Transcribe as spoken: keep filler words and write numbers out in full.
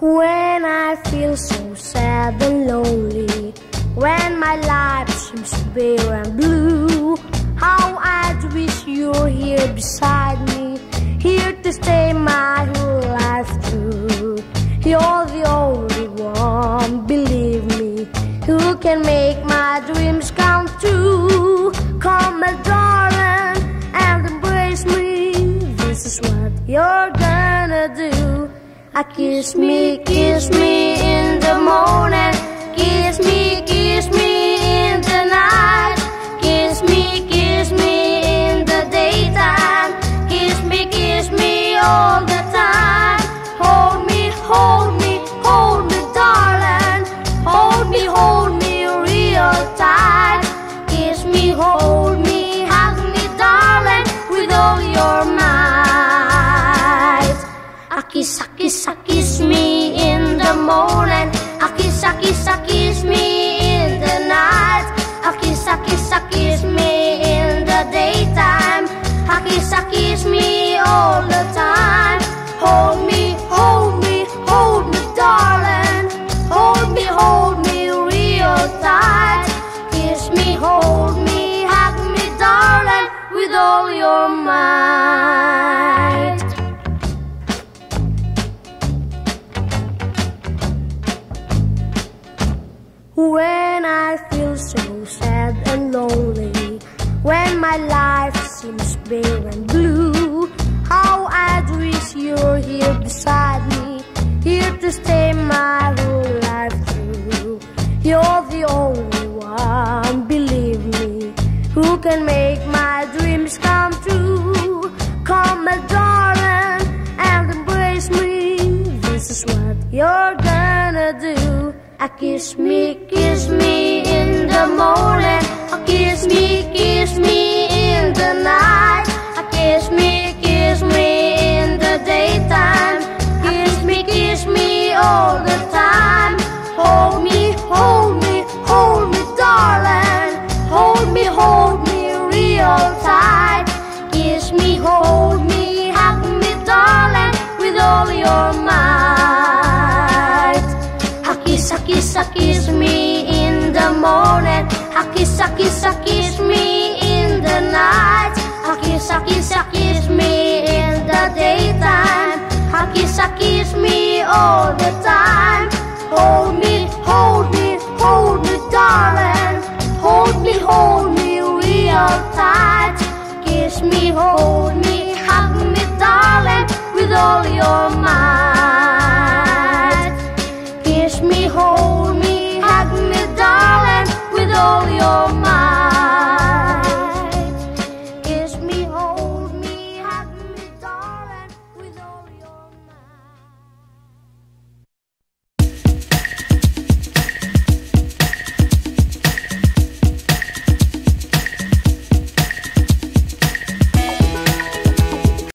When I feel so sad and lonely, when my life seems bare and blue, how I'd wish you were here beside me, here to stay my whole life through. You're the only one, believe me, who can make my dreams come true. Come, my darling, and embrace me. This is what you're gonna do. I kiss me, kiss me in the morning, kiss me, kiss me in the night, kiss me, kiss me in the daytime, kiss me, kiss me all the time. Hold me, hold me, hold me, darling, hold me, hold me real tight. Kiss me, hold me, hug me, darling, with all your might. I kiss, I kiss, I kiss me in the morning, I kiss, I kiss, I kiss me in the night, I kiss, I kiss, I kiss me in the daytime, I kiss, I kiss me all the time. Hold me, hold me, hold me, darling, hold me, hold me real tight. Kiss me, hold me, hug me, darling, with all your might. When I feel so sad and lonely, when my life seems bare and blue, how I'd wish you were here beside me, here to stay my whole life through. You're the only one, believe me, who can make my dreams come true. Come, my darling, and embrace me. This is what you're gonna do. I kiss me, kiss me in the morning, I kiss me, kiss me in the night, I kiss me, kiss me in the daytime, kiss me, kiss me all the time. Hold me, hold me, hold me, darling, hold me, hold me real tight. Kiss me, hold me, hug me, darling, with all your might. I kiss, I kiss me in the morning, I kiss, I kiss, I kiss me in the night, I kiss, I kiss, I kiss me in the daytime, I kiss, I kiss me all the time. Hold me, hold me, hold me, darling, hold me, hold me real tight. Kiss me, hold me, hug me, darling, with all your might. Kiss me, hold me, hug me, darling, with all your